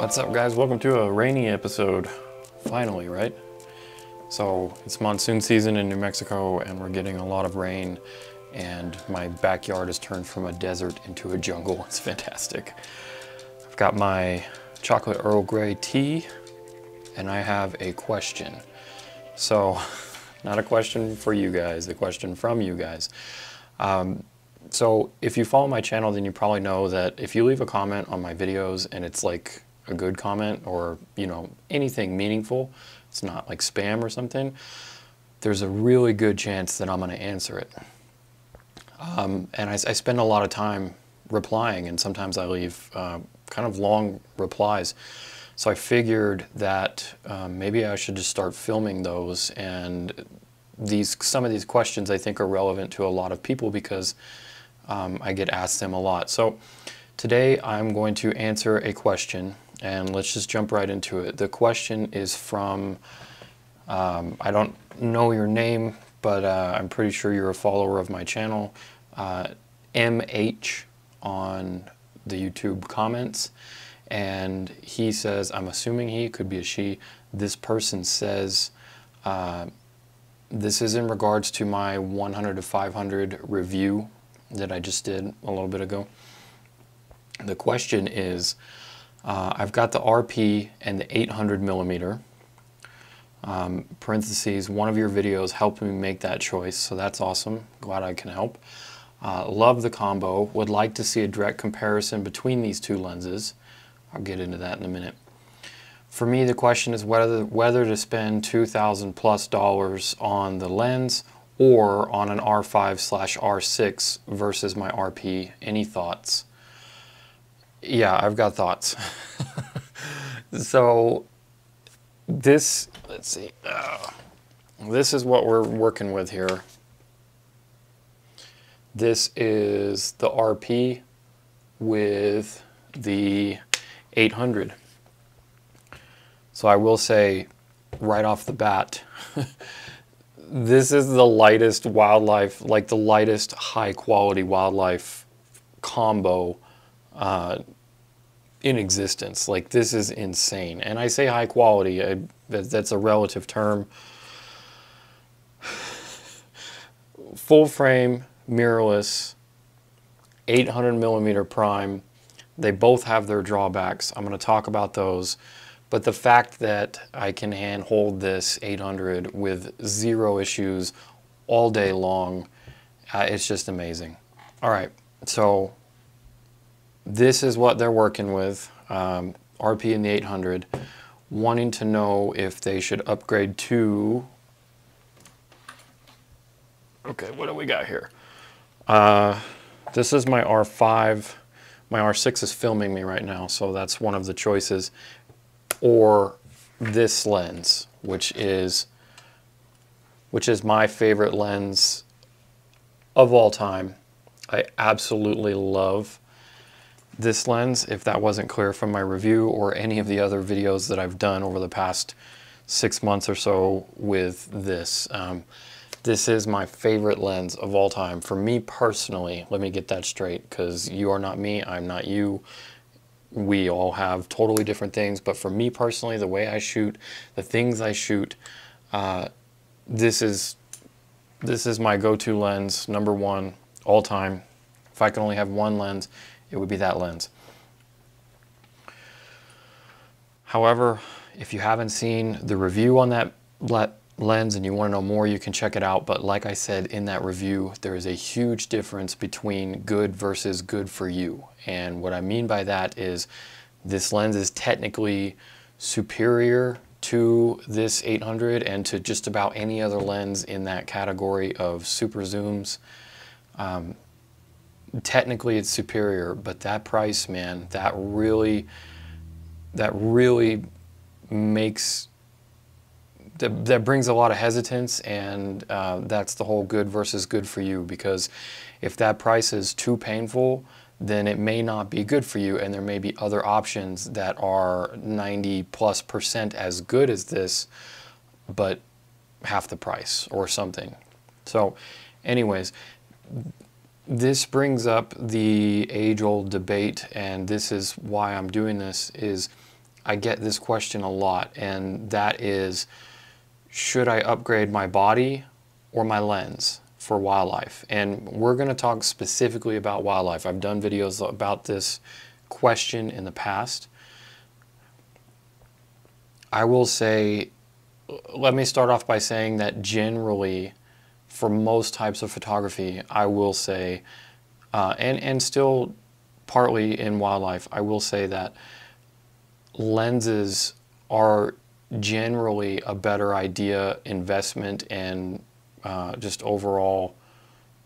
What's up, guys? Welcome to a rainy episode, finally, right? So it's monsoon season in New Mexico and we're getting a lot of rain and my backyard is turned from a desert into a jungle. It's fantastic. I've got my chocolate Earl Grey tea and I have a question. So not a question for you guys, a question from you guys. So if you follow my channel, then you probably know that if you leave a comment on my videos and it's like a good comment or, you know, anything meaningful, it's not like spam or something, there's a really good chance that I'm gonna answer it. And I spend a lot of time replying, and sometimes I leave kind of long replies. So I figured that maybe I should just start filming those, and some of these questions I think are relevant to a lot of people because I get asked them a lot. So today I'm going to answer a question, and let's just jump right into it. The question is from, I don't know your name, but I'm pretty sure you're a follower of my channel, MH on the YouTube comments. And he says, I'm assuming he, could be a she, this person says, this is in regards to my 100-500 review that I just did a little bit ago. The question is, I've got the RP and the 800mm, parentheses, one of your videos helped me make that choice, so that's awesome, glad I can help. Love the combo, would like to see a direct comparison between these two lenses. I'll get into that in a minute. For me, the question is whether to spend $2,000+ on the lens or on an R5/R6 versus my RP. Any thoughts? Yeah, I've got thoughts. So this, let's see, this is what we're working with here. This is the RP with the 800. So I will say right off the bat, this is the lightest wildlife, like the lightest high quality wildlife combo in existence. Like, this is insane. And I say high quality, that's a relative term. Full frame, mirrorless, 800mm prime. They both have their drawbacks. I'm going to talk about those. But the fact that I can hand hold this 800 with zero issues all day long, it's just amazing. All right, so this is what they're working with, RP and the 800, wanting to know if they should upgrade to, okay, what do we got here? This is my R5. My R6 is filming me right now, so that's one of the choices. Or this lens, which is my favorite lens of all time. I absolutely love this lens. If that wasn't clear from my review or any of the other videos that I've done over the past 6 months or so with this, this is my favorite lens of all time. For me personally, let me get that straight, because you are not me, I'm not you. We all have totally different things, but for me personally, the way I shoot, the things I shoot, this is my go-to lens, number one, all time. If I could only have one lens, it would be that lens. However, if you haven't seen the review on that lens and you want to know more, you can check it out. But like I said in that review, there is a huge difference between good versus good for you. And what I mean by that is this lens is technically superior to this 800 and to just about any other lens in that category of super zooms. Technically it's superior, but that price, man, that really makes, that brings a lot of hesitance, and that's the whole good versus good for you, because if that price is too painful, then it may not be good for you, and there may be other options that are 90+% as good as this, but half the price or something. So anyways, this brings up the age-old debate, and this is why I'm doing this, is I get this question a lot, and that is, should I upgrade my body or my lens for wildlife? And we're going to talk specifically about wildlife. I've done videos about this question in the past. I will say, let me start off by saying that generally, for most types of photography, I will say, and still partly in wildlife, I will say that lenses are generally a better idea, investment, and just overall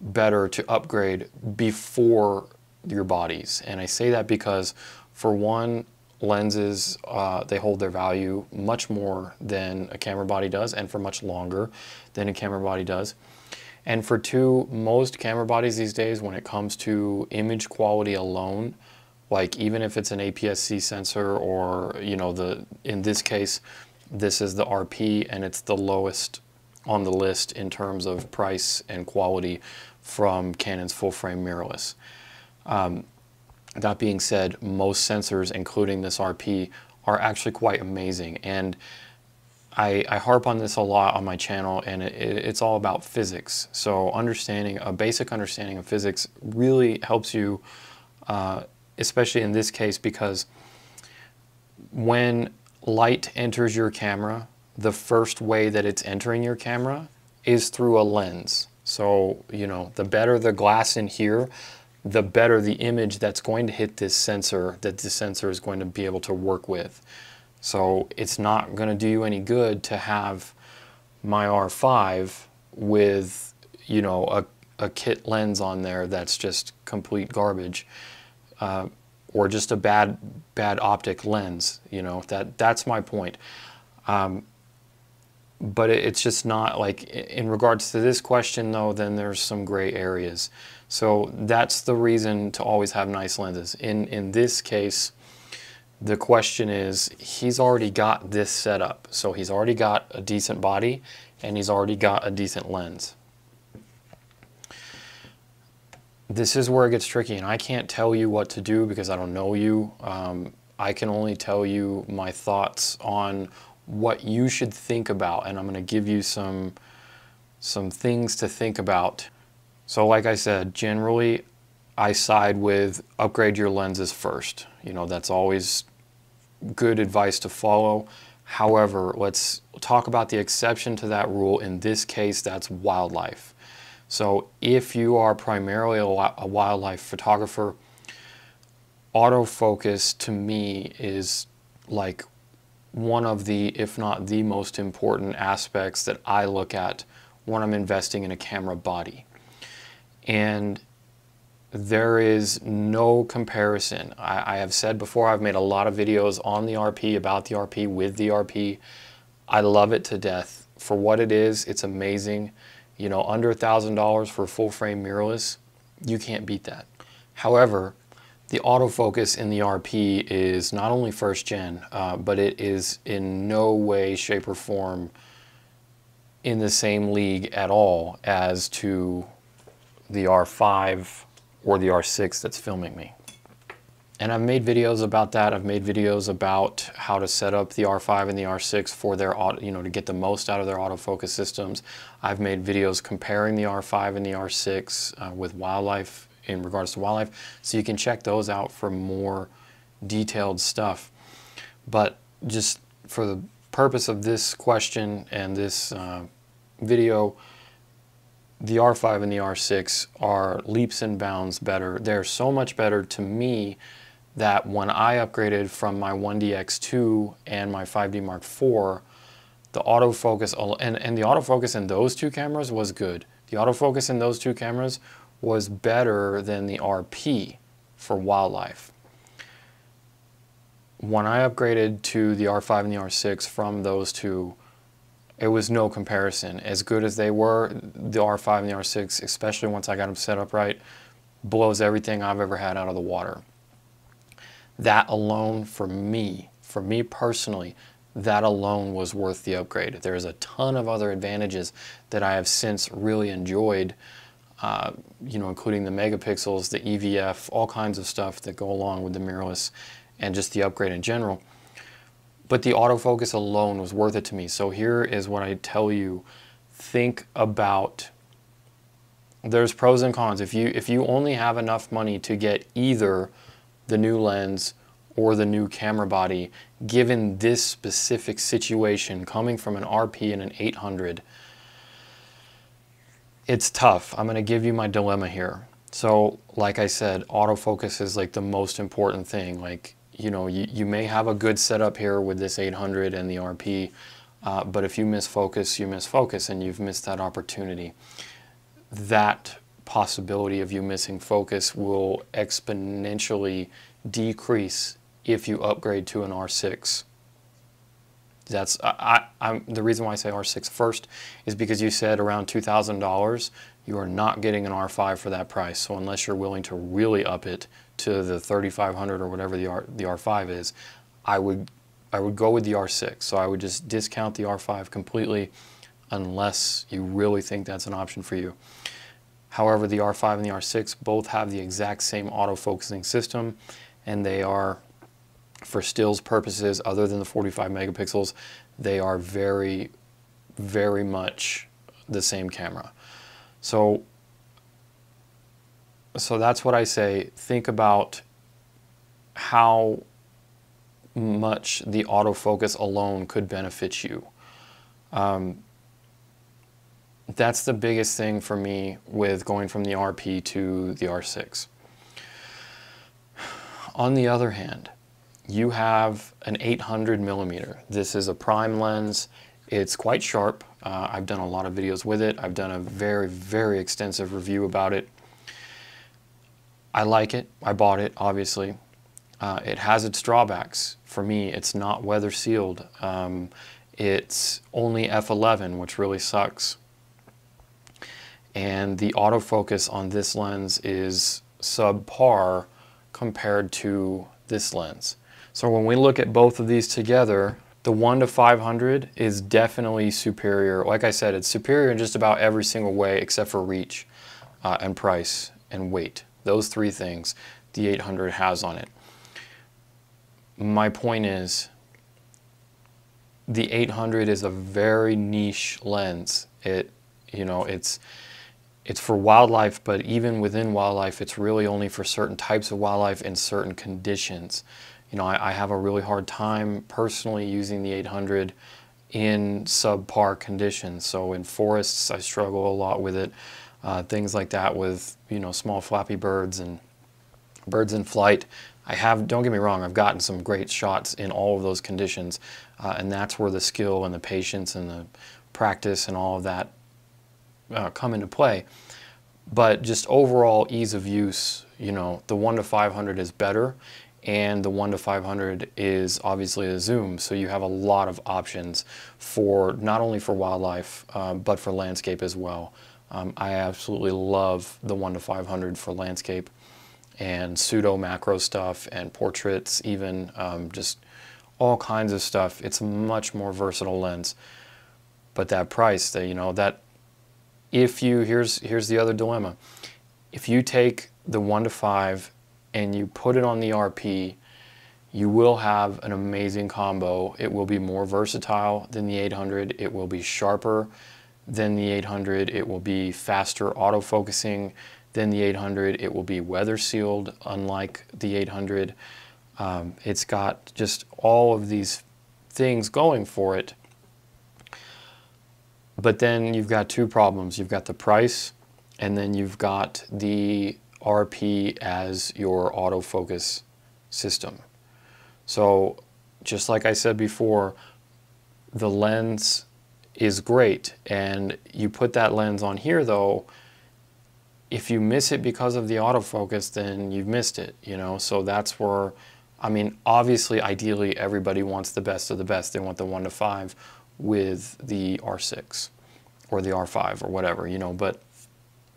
better to upgrade before your bodies. And I say that because, for one, lenses, they hold their value much more than a camera body does, and for much longer than a camera body does. And for two, most camera bodies these days, when it comes to image quality alone, like even if it's an APS-C sensor or, you know, in this case, this is the RP and it's the lowest on the list in terms of price and quality from Canon's full-frame mirrorless. That being said, most sensors, including this RP, are actually quite amazing. And I harp on this a lot on my channel, and it's all about physics. So understanding, a basic understanding of physics really helps you, especially in this case, because when light enters your camera, the first way that it's entering your camera is through a lens. So, you know, the better the glass in here, the better the image that's going to hit this sensor, that the sensor is going to be able to work with. So it's not going to do you any good to have my R5 with, you know, a kit lens on there that's just complete garbage, or just a bad optic lens. You know, that's my point. But it's just not, like, in regards to this question though, then there's some gray areas. So that's the reason to always have nice lenses. In this case, the question is, he's already got this setup. So he's already got a decent body and he's already got a decent lens. This is where it gets tricky, and I can't tell you what to do because I don't know you. I can only tell you my thoughts on what you should think about, and I'm going to give you some things to think about. So like I said, generally I side with upgrade your lenses first. You know, that's always good advice to follow. However, let's talk about the exception to that rule. In this case, that's wildlife. So if you are primarily a wildlife photographer, autofocus to me is like one of the, if not the most important aspects that I look at when I'm investing in a camera body. And there is no comparison. I have said before, I've made a lot of videos on the RP, about the RP, with the RP. I love it to death. For what it is, it's amazing. You know, under $1,000 for full frame mirrorless, you can't beat that. However, the autofocus in the RP is not only first gen, but it is in no way, shape, or form in the same league at all as to the R5 or the R6 that's filming me. And I've made videos about that. I've made videos about how to set up the R5 and the R6 for their, you know, to get the most out of their autofocus systems. I've made videos comparing the R5 and the R6 with wildlife, in regards to wildlife, so you can check those out for more detailed stuff. But just for the purpose of this question and this video, the R5 and the R6 are leaps and bounds better. They're so much better to me that when I upgraded from my 1DX2 and my 5D Mark IV, the autofocus, and the autofocus in those two cameras was good. The autofocus in those two cameras was better than the RP for wildlife. When I upgraded to the R5 and the R6 from those two, it was no comparison. As good as they were, the R5 and the R6, especially once I got them set up right, blows everything I've ever had out of the water. That alone, for me personally, that alone was worth the upgrade. There's a ton of other advantages that I have since really enjoyed, you know, including the megapixels, the EVF, all kinds of stuff that go along with the mirrorless and just the upgrade in general. but the autofocus alone was worth it to me. So here is what I tell you, think about, there's pros and cons. If you only have enough money to get either the new lens or the new camera body, given this specific situation, coming from an RP and an 800, it's tough. I'm gonna give you my dilemma here. So like I said, autofocus is like the most important thing. Like, you know, you may have a good setup here with this 800 and the RP, but if you miss focus and you've missed that opportunity. That possibility of you missing focus will exponentially decrease if you upgrade to an R6. That's the reason why I say R6 first is because you said around $2,000 you are not getting an R5 for that price. So unless you're willing to really up it to the 3,500 or whatever the R5 is, I would go with the R6. So I would just discount the R5 completely unless you really think that's an option for you. However, the R5 and the R6 both have the exact same auto-focusing system, and they are, for stills purposes, other than the 45 megapixels, they are very, very much the same camera. So that's what I say. Think about how much the autofocus alone could benefit you. That's the biggest thing for me with going from the RP to the R6. On the other hand, you have an 800mm. This is a prime lens. It's quite sharp. I've done a lot of videos with it. I've done a very, very extensive review about it. I like it. I bought it, obviously. It has its drawbacks. For me, it's not weather sealed. It's only f11, which really sucks. And the autofocus on this lens is subpar compared to this lens. So when we look at both of these together, the 1-500 is definitely superior. Like I said, it's superior in just about every single way except for reach and price and weight. Those three things the 800 has on it. My point is, the 800 is a very niche lens. It's for wildlife, but even within wildlife, it's really only for certain types of wildlife in certain conditions. You know, I have a really hard time personally using the 800 in subpar conditions. So in forests, I struggle a lot with it. Things like that with, you know, small flappy birds and birds in flight. Don't get me wrong, I've gotten some great shots in all of those conditions. And that's where the skill and the patience and the practice and all of that come into play. But just overall ease of use, you know, the 1-500 is better, and the 1-500 is obviously a zoom, so you have a lot of options for not only for wildlife but for landscape as well. I absolutely love the 1-500 for landscape and pseudo macro stuff and portraits, even just all kinds of stuff. It's a much more versatile lens, but that price, that, you know, that here's the other dilemma. If you take the 1-5 and you put it on the RP, you will have an amazing combo. It will be more versatile than the 800. It will be sharper than the 800. It will be faster autofocusing than the 800. It will be weather sealed, unlike the 800. It's got just all of these things going for it. But then you've got two problems. You've got the price, and then you've got the RP as your autofocus system. So just like I said before, the lens is great, and you put that lens on here though, if you miss it because of the autofocus, then you've missed it, you know? So that's where, I mean, obviously, ideally, everybody wants the best of the best. They want the 1-5. With the R6 or the R5 or whatever, you know, but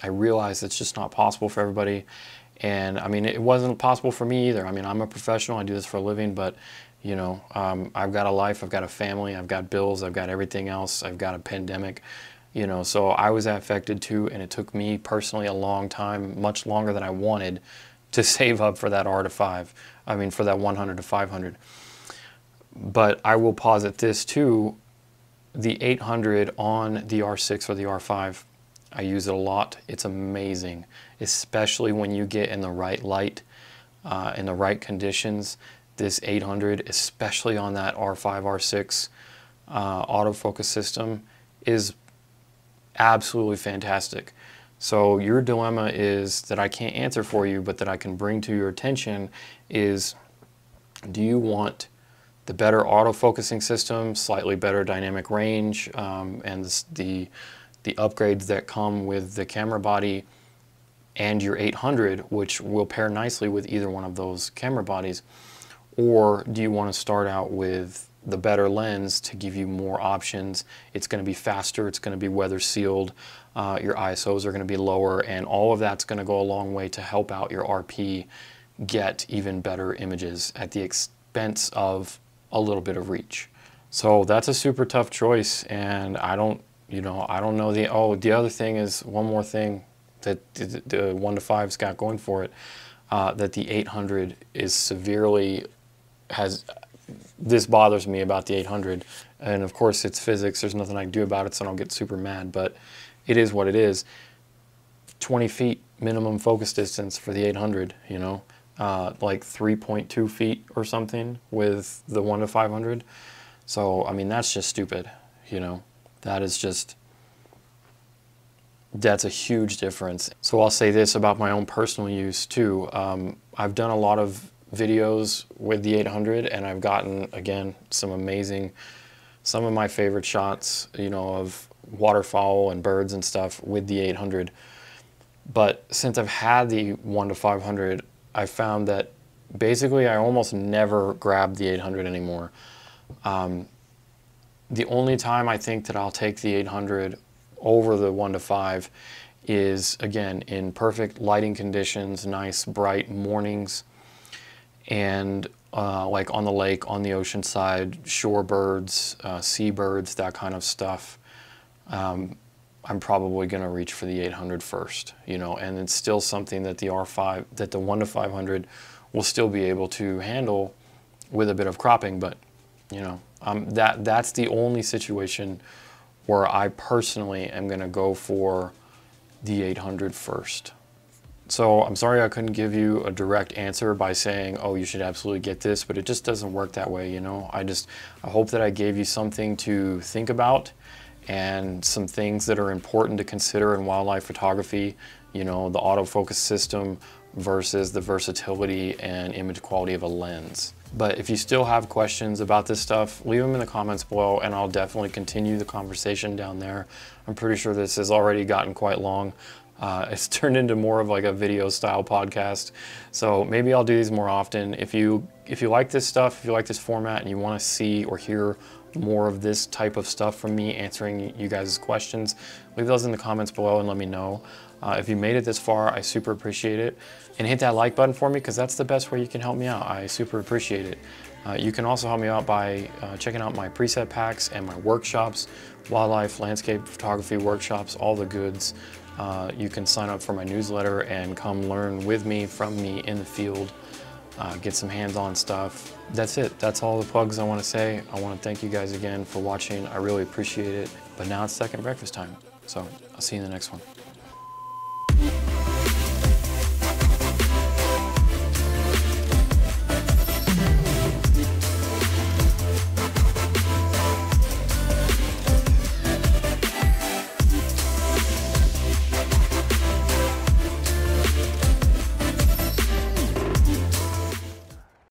I realize it's just not possible for everybody. And I mean, it wasn't possible for me either. I mean, I'm a professional, I do this for a living, but you know, I've got a life, I've got a family, I've got bills, I've got everything else, I've got a pandemic, you know, so I was affected too. And it took me personally a long time, much longer than I wanted, to save up for that R5, I mean, for that 100-500. But I will posit this too, the 800 on the R6 or the R5, I use it a lot. It's amazing, especially when you get in the right light, in the right conditions. This 800, especially on that R5, R6 autofocus system, is absolutely fantastic. So your dilemma is that I can't answer for you, but that I can bring to your attention is, do you want the better autofocusing system, slightly better dynamic range, and the upgrades that come with the camera body and your 800, which will pair nicely with either one of those camera bodies? Or do you want to start out with the better lens to give you more options? It's going to be faster, it's going to be weather sealed, your ISOs are going to be lower, and all of that's going to go a long way to help out your RP get even better images at the expense of a little bit of reach. So that's a super tough choice, and I don't know the, oh, the other thing is, one more thing that the 1-to-5's got going for it, that the 800 is severely, has, this bothers me about the 800, and of course it's physics, there's nothing I can do about it, so I don't get super mad, but it is what it is. 20 feet minimum focus distance for the 800, you know, like 3.2 feet or something with the 1-to-500. So, I mean, that's just stupid, you know. That is just, that's a huge difference. So I'll say this about my own personal use too. I've done a lot of videos with the 800, and I've gotten, again, some amazing, some of my favorite shots, you know, of waterfowl and birds and stuff with the 800. But since I've had the 1-to-500, I found that basically I almost never grab the 800 anymore. The only time I think that I'll take the 800 over the 1-to-5 is, again, in perfect lighting conditions, nice bright mornings, and like on the lake, on the ocean side, shorebirds, seabirds, that kind of stuff. I'm probably going to reach for the 800 first, you know, and it's still something that the R5, that the 1-to-500 will still be able to handle with a bit of cropping, but, you know, that's the only situation where I personally am going to go for the 800 first. So I'm sorry I couldn't give you a direct answer by saying, oh, you should absolutely get this, but it just doesn't work that way, you know. I hope that I gave you something to think about and some things that are important to consider in wildlife photography, you know, the autofocus system versus the versatility and image quality of a lens. But if you still have questions about this stuff, leave them in the comments below, and I'll definitely continue the conversation down there. I'm pretty sure this has already gotten quite long. It's turned into more of like a video style podcast. So maybe I'll do these more often. If you like this stuff, if you like this format and you want to see or hear more of this type of stuff from me answering you guys' questions, leave those in the comments below and let me know. If you made it this far, I super appreciate it. And hit that like button for me, because that's the best way you can help me out. I super appreciate it. You can also help me out by checking out my preset packs and my workshops, wildlife, landscape, photography workshops, all the goods. You can sign up for my newsletter and come learn with me, from me in the field. Get some hands-on stuff. That's it. That's all the plugs I want to say. I want to thank you guys again for watching. I really appreciate it. But now it's second breakfast time. So I'll see you in the next one.